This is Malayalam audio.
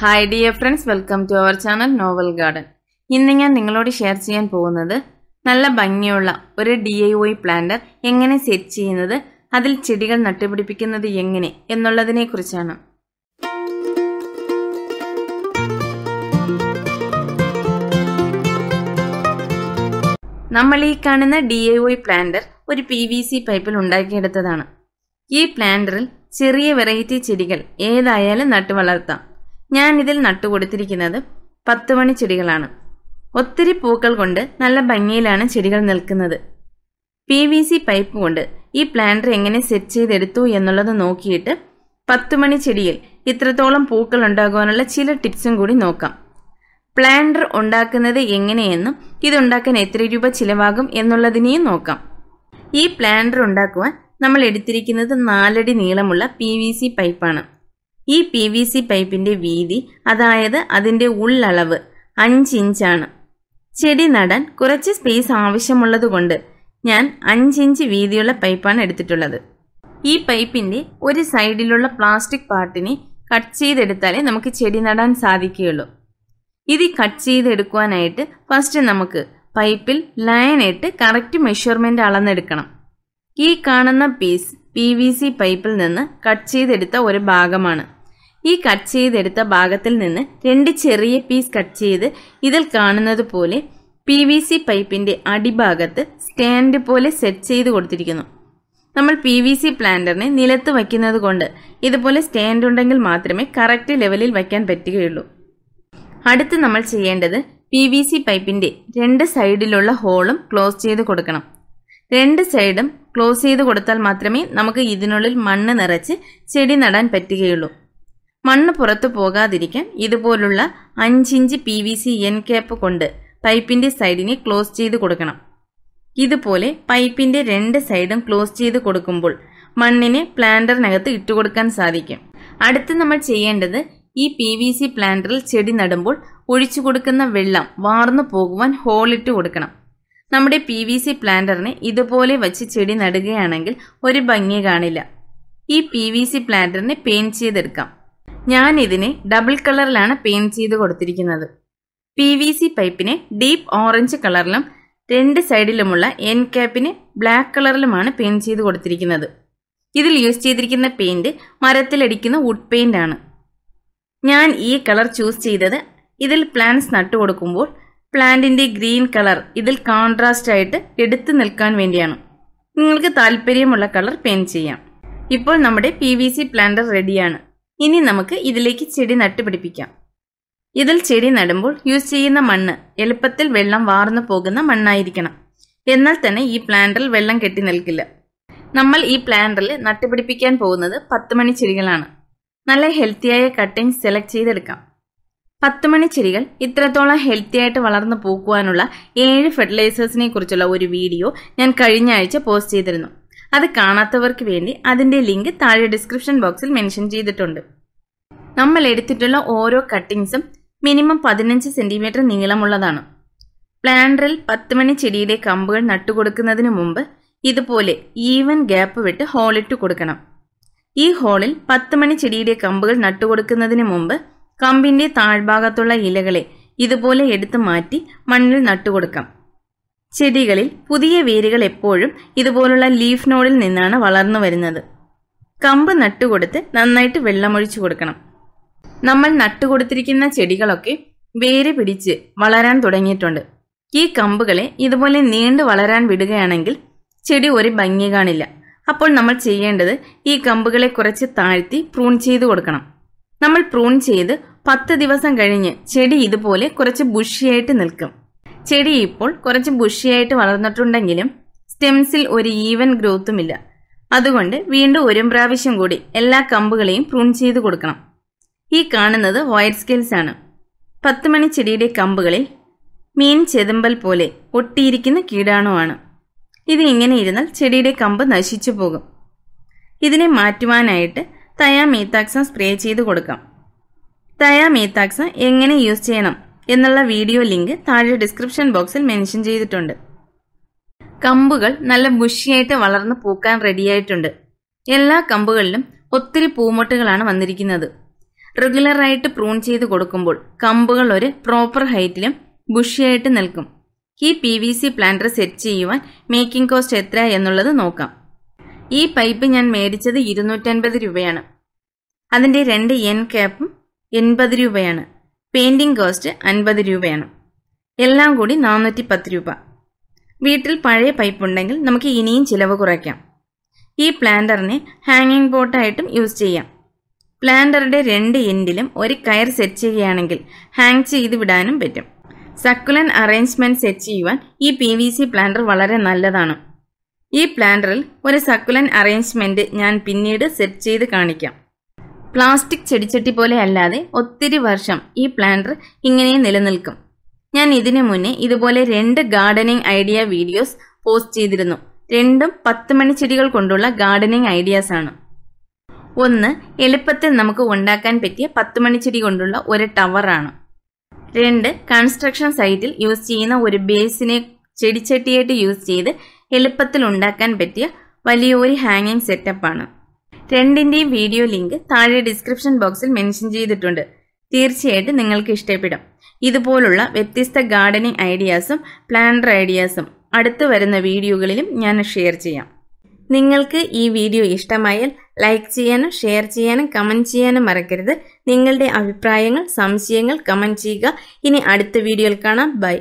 Hi dear friends, welcome to our channel Novel Garden. ഇന്ന് ഞാൻ നിങ്ങളോട് ഷെയർ ചെയ്യാൻ പോകുന്നത് നല്ല ഭംഗിയുള്ള ഒരു DIY പ്ലാന്റർ എങ്ങനെ സെറ്റ് ചെയ്യുന്നത്, അതിൽ ചെടികൾ നട്ടുപിടിപ്പിക്കുന്നത് എങ്ങനെ എന്നുള്ളതിനെക്കുറിച്ചാണ്. നമ്മൾ ഈ കാണുന്ന DIY പ്ലാന്റർ ഒരു PVC പൈപ്പിൽ ഉണ്ടാക്കിയെടുത്തതാണ്. ഈ പ്ലാന്ററിൽ ചെറിയ വെറൈറ്റി ചെടികൾ ഏതായാലും നട്ടുവളർത്താം. ഞാൻ ഇതിൽ നട്ടു കൊടുത്തിരിക്കുന്നത് 10 മണി ചെടികളാണ്. ഒത്തിരി പൂക്കൾ കൊണ്ട് നല്ല ഭംഗിയിലാണ് ചെടികൾ നിൽക്കുന്നത്. PVC പൈപ്പ് കൊണ്ട് ഈ പ്ലാന്റർ എങ്ങനെ സെറ്റ് ചെയ്തെടുത്തു എന്നുള്ളത് നോക്കിയിട്ട് 10 മണി ചെടിയിൽ ഇത്രത്തോളം പൂക്കൾ ഉണ്ടാകാനുള്ള ചില ടിപ്സും കൂടി നോക്കാം. പ്ലാന്റർ ഉണ്ടാക്കുന്നത് എങ്ങനെയെന്നും ഇതുണ്ടാക്കാൻ എത്ര രൂപ ചിലവാകും എന്നുള്ളതിനെയും നോക്കാം. ഈ പ്ലാന്റർ ഉണ്ടാക്കുവാൻ നമ്മൾ എടുത്തിരിക്കുന്നത് 4 അടി നീളമുള്ള PVC പൈപ്പാണ്. ഈ PVC പൈപ്പിന്റെ വീതി, അതായത് അതിന്റെ ഉള്ളളവ് 5 ഇഞ്ചാണ്. ചെടി നടാൻ കുറച്ച് സ്പേസ് ആവശ്യമുള്ളതുകൊണ്ട് ഞാൻ 5 ഇഞ്ച് വീതിയുള്ള പൈപ്പാണ് എടുത്തിട്ടുള്ളത്. ഈ പൈപ്പിന്റെ ഒരു സൈഡിലുള്ള പ്ലാസ്റ്റിക് പാർട്ടിനെ കട്ട് ചെയ്തെടുത്താലേ നമുക്ക് ചെടി നടാൻ സാധിക്കുകയുള്ളൂ. ഇത് കട്ട് ചെയ്തെടുക്കുവാനായിട്ട് ഫസ്റ്റ് നമുക്ക് പൈപ്പിൽ ലൈനായിട്ട് കറക്റ്റ് മെഷർമെന്റ് അളന്നെടുക്കണം. ഈ കാണുന്ന പീസ് PVC പൈപ്പിൽ നിന്ന് കട്ട് ചെയ്തെടുത്ത ഒരു ഭാഗമാണ്. ഈ കട്ട് ചെയ്തെടുത്ത ഭാഗത്തിൽ നിന്ന് 2 ചെറിയ പീസ് കട്ട് ചെയ്ത് ഇതിൽ കാണുന്നത് പോലെ PVC പൈപ്പിന്റെ അടിഭാഗത്ത് സ്റ്റാൻഡ് പോലെ സെറ്റ് ചെയ്ത് കൊടുത്തിരിക്കുന്നു. നമ്മൾ PVC പ്ലാന്ററിനെ നിലത്ത് വയ്ക്കുന്നത് കൊണ്ട് ഇതുപോലെ സ്റ്റാൻഡ് ഉണ്ടെങ്കിൽ മാത്രമേ കറക്റ്റ് ലെവലിൽ വയ്ക്കാൻ പറ്റുകയുള്ളൂ. അടുത്ത് നമ്മൾ ചെയ്യേണ്ടത് PVC പൈപ്പിന്റെ 2 സൈഡിലുള്ള ഹോളും ക്ലോസ് ചെയ്ത് കൊടുക്കണം. 2 സൈഡും ക്ലോസ് ചെയ്ത് കൊടുത്താൽ മാത്രമേ നമുക്ക് ഇതിനുള്ളിൽ മണ്ണ് നിറച്ച് ചെടി നടാൻ പറ്റുകയുള്ളൂ. മണ്ണ് പുറത്തു പോകാതിരിക്കാൻ ഇതുപോലുള്ള 5 ഇഞ്ച് PVC end cap കൊണ്ട് പൈപ്പിന്റെ സൈഡിനെ ക്ലോസ് ചെയ്ത് കൊടുക്കണം. ഇതുപോലെ പൈപ്പിന്റെ 2 സൈഡും ക്ലോസ് ചെയ്ത് കൊടുക്കുമ്പോൾ മണ്ണിനെ പ്ലാന്ററിനകത്ത് ഇട്ടുകൊടുക്കാൻ സാധിക്കും. അടുത്ത് നമ്മൾ ചെയ്യേണ്ടത് ഈ PVC പ്ലാന്ററിൽ ചെടി നടുമ്പോൾ ഒഴിച്ചു കൊടുക്കുന്ന വെള്ളം വാർന്നു പോകുവാൻ ഹോളിട്ട് കൊടുക്കണം. നമ്മുടെ PVC പ്ലാന്ററിനെ ഇതുപോലെ വച്ച് ചെടി നടുകയാണെങ്കിൽ ഒരു ഭംഗി കാണില്ല. ഈ PVC പ്ലാന്ററിനെ പെയിന്റ് ചെയ്തെടുക്കാം. ഞാൻ ഇതിനെ ഡബിൾ കളറിലാണ് പെയിന്റ് ചെയ്ത് കൊടുത്തിരിക്കുന്നത്. PVC പൈപ്പിനെ ഡീപ്പ് ഓറഞ്ച് കളറിലും 2 സൈഡിലുമുള്ള end cap ബ്ലാക്ക് കളറിലുമാണ് പെയിന്റ് ചെയ്ത് കൊടുത്തിരിക്കുന്നത്. ഇതിൽ യൂസ് ചെയ്തിരിക്കുന്ന പെയിന്റ് മരത്തിലടിക്കുന്ന വുഡ് പെയിന്റ് ആണ്. ഞാൻ ഈ കളർ ചൂസ് ചെയ്തത് ഇതിൽ പ്ലാന്റ്സ് നട്ടുകൊടുക്കുമ്പോൾ പ്ലാന്റിന്റെ ഗ്രീൻ കളർ ഇതിൽ കോൺട്രാസ്റ്റ് ആയിട്ട് എടുത്തു നിൽക്കാൻ വേണ്ടിയാണ്. നിങ്ങൾക്ക് താല്പര്യമുള്ള കളർ പെയിന്റ് ചെയ്യാം. ഇപ്പോൾ നമ്മുടെ PVC പ്ലാന്റർ റെഡിയാണ്. ഇനി നമുക്ക് ഇതിലേക്ക് ചെടി നട്ടുപിടിപ്പിക്കാം. ഇതിൽ ചെടി നടുമ്പോൾ യൂസ് ചെയ്യുന്ന മണ്ണ് എളുപ്പത്തിൽ വെള്ളം വാർന്നു പോകുന്ന മണ്ണായിരിക്കണം. എന്നാൽ തന്നെ ഈ പ്ലാന്ററിൽ വെള്ളം കെട്ടി നിൽക്കില്ല. നമ്മൾ ഈ പ്ലാന്ററിൽ നട്ടുപിടിപ്പിക്കാൻ പോകുന്നത് 10 മണി ചെടികളാണ്. നല്ല ഹെൽത്തിയായ കട്ടിങ് സെലക്ട് ചെയ്തെടുക്കാം. 10 മണി ചെടികൾ ഇത്രത്തോളം ഹെൽത്തി ആയിട്ട് വളർന്നു പോകുവാനുള്ള 7 ഫെർട്ടിലൈസേഴ്സിനെ കുറിച്ചുള്ള ഒരു വീഡിയോ ഞാൻ കഴിഞ്ഞ ആഴ്ച പോസ്റ്റ് ചെയ്തിരുന്നു. അത് കാണാത്തവർക്ക് വേണ്ടി അതിന്റെ ലിങ്ക് താഴെ ഡിസ്ക്രിപ്ഷൻ ബോക്സിൽ മെൻഷൻ ചെയ്തിട്ടുണ്ട്. നമ്മൾ എടുത്തിട്ടുള്ള ഓരോ കട്ടിങ്സും മിനിമം 15 സെന്റിമീറ്റർ നീളമുള്ളതാണ്. പ്ലാന്ററിൽ 10 മണി ചെടിയുടെ കമ്പുകൾ നട്ടുകൊടുക്കുന്നതിന് മുമ്പ് ഇതുപോലെ ഈവൻ ഗ്യാപ്പ് വിട്ട് ഹോളിട്ട് കൊടുക്കണം. ഈ ഹോളിൽ 10 മണി ചെടിയുടെ കമ്പുകൾ നട്ടുകൊടുക്കുന്നതിന് മുമ്പ് കമ്പിന്റെ താഴ്ഭാഗത്തുള്ള ഇലകളെ ഇതുപോലെ എടുത്തു മാറ്റി മണ്ണിൽ നട്ടുകൊടുക്കാം. ചെടികളിൽ പുതിയ വേരുകൾ എപ്പോഴും ഇതുപോലുള്ള ലീഫ് നോഡിൽ നിന്നാണ് വളർന്നു വരുന്നത്. കമ്പ് നട്ടുകൊടുത്ത് നന്നായിട്ട് വെള്ളമൊഴിച്ചു കൊടുക്കണം. നമ്മൾ നട്ടുകൊടുത്തിരിക്കുന്ന ചെടികളൊക്കെ വേര് പിടിച്ച് വളരാൻ തുടങ്ങിയിട്ടുണ്ട്. ഈ കമ്പുകളെ ഇതുപോലെ നീണ്ടു വളരാൻ വിടുകയാണെങ്കിൽ ചെടി ഒരു ഭംഗി കാണില്ല. അപ്പോൾ നമ്മൾ ചെയ്യേണ്ടത് ഈ കമ്പുകളെ കുറച്ച് താഴ്ത്തി പ്രൂൺ ചെയ്ത് കൊടുക്കണം. നമ്മൾ പ്രൂൺ ചെയ്ത് 10 ദിവസം കഴിഞ്ഞ് ചെടി ഇതുപോലെ കുറച്ച് ബുഷിയായിട്ട് നിൽക്കും. ചെടി ഇപ്പോൾ കുറച്ച് ബുഷിയായിട്ട് വളർന്നിട്ടുണ്ടെങ്കിലും സ്റ്റെംസിൽ ഒരു ഈവൻ ഗ്രോത്തുമില്ല. അതുകൊണ്ട് വീണ്ടും ഒരു പ്രാവശ്യം കൂടി എല്ലാ കമ്പുകളെയും പ്രൂൺ ചെയ്ത് കൊടുക്കണം. ഈ കാണുന്നത് വയർ സ്കെയിൽസ് ആണ്. 10 മണി ചെടിയുടെ കമ്പുകളിൽ മീൻ ചെതുമ്പൽ പോലെ ഒട്ടിയിരിക്കുന്ന കീടാണുവാണ്. ഇത് ഇങ്ങനെ ഇരുന്നാൽ ചെടിയുടെ കമ്പ് നശിച്ചു പോകും. ഇതിനെ മാറ്റുവാനായിട്ട് തയാമീതാക്സം സ്പ്രേ ചെയ്ത് കൊടുക്കാം. തയാമീതാക്സം എങ്ങനെ യൂസ് ചെയ്യണം എന്നുള്ള വീഡിയോ ലിങ്ക് താഴെ ഡിസ്ക്രിപ്ഷൻ ബോക്സിൽ മെൻഷൻ ചെയ്തിട്ടുണ്ട്. കമ്പുകൾ നല്ല ബുഷിയായിട്ട് വളർന്ന് പൂക്കാൻ റെഡിയായിട്ടുണ്ട്. എല്ലാ കമ്പുകളിലും ഒത്തിരി പൂമൊട്ടുകളാണ് വന്നിരിക്കുന്നത്. regular right prune cheedu kodukumbol, kambugal oru proper heightilum, bushy aayittu nilkum. Ee PVC planter set cheyyuvan making cost ethra ennullathu nokkam. Ee pipe njan medichadu 250 rupayanu. Adinte rendu end cap 80 rupayanu. Painting cost 50 rupayanu. Ellam koodi 410 rupaye. വീട്ടിൽ പഴയ പൈപ്പ് ഉണ്ടെങ്കിൽ നമുക്ക് ഇനിയും ചിലവ് കുറയ്ക്കാം. ഈ പ്ലാന്ററിനെ ഹാങ്ങിംഗ് പോട്ട് ആയിട്ടും യൂസ് ചെയ്യാം. പ്ലാന്ററുടെ രണ്ട് എൻഡിലും ഒരു കയർ സെറ്റ് ചെയ്യുകയാണെങ്കിൽ ഹാങ് ചെയ്തു വിടാനും പറ്റും. സക്കുലൻ അറേഞ്ച്മെന്റ് സെറ്റ് ചെയ്യാൻ ഈ പിവിസി പ്ലാന്റർ വളരെ നല്ലതാണ്. ഈ പ്ലാന്ററിൽ ഒരു സക്കുലൻ അറേഞ്ച്മെന്റ് ഞാൻ പിന്നീട് സെറ്റ് ചെയ്തു കാണിക്കാം. പ്ലാസ്റ്റിക് ചെടിച്ചട്ടി പോലെ അല്ലാതെ ഒത്തിരി വർഷം ഈ പ്ലാന്റർ ഇങ്ങനെ നിലനിൽക്കും. ഞാൻ ഇതിനു മുന്നേ ഇതുപോലെ രണ്ട് ഗാർഡനിംഗ് ഐഡിയ വീഡിയോസ് പോസ്റ്റ് ചെയ്തിരുന്നു. രണ്ടും 10 മണിച്ചെടികൾ കൊണ്ടുള്ള ഗാർഡനിംഗ് ഐഡിയാസ് ആണ്. ഒന്ന് എളുപ്പത്തിൽ നമുക്ക് ഉണ്ടാക്കാൻ പറ്റിയ 10 മണിച്ചെടി കൊണ്ടുള്ള ഒരു ടവർ ആണ്. രണ്ട് കൺസ്ട്രക്ഷൻ സൈറ്റിൽ യൂസ് ചെയ്യുന്ന ഒരു ബേസിനെ ചെടിച്ചട്ടിയായിട്ട് യൂസ് ചെയ്ത് എളുപ്പത്തിൽ ഉണ്ടാക്കാൻ പറ്റിയ വലിയൊരു ഹാങ്ങിംഗ് സെറ്റപ്പ് ആണ്. രണ്ടിന്റെയും വീഡിയോ ലിങ്ക് താഴെ ഡിസ്ക്രിപ്ഷൻ ബോക്സിൽ മെൻഷൻ ചെയ്തിട്ടുണ്ട്. തീർച്ചയായിട്ടും നിങ്ങൾക്ക് ഇഷ്ടപ്പെടും. ഇതുപോലുള്ള വ്യത്യസ്ത ഗാർഡനിംഗ് ഐഡിയാസും പ്ലാന്റർ ഐഡിയാസും അടുത്തു വരുന്ന വീഡിയോകളിലും ഞാൻ ഷെയർ ചെയ്യാം. നിങ്ങൾക്ക് ഈ വീഡിയോ ഇഷ്ടമായാൽ ലൈക്ക് ചെയ്യാനും ഷെയർ ചെയ്യാനും കമന്റ് ചെയ്യാനും മറക്കരുത്. നിങ്ങളുടെ അഭിപ്രായങ്ങൾ, സംശയങ്ങൾ കമന്റ് ചെയ്യുക. ഇനി അടുത്ത വീഡിയോയിൽ കാണാം. ബൈ.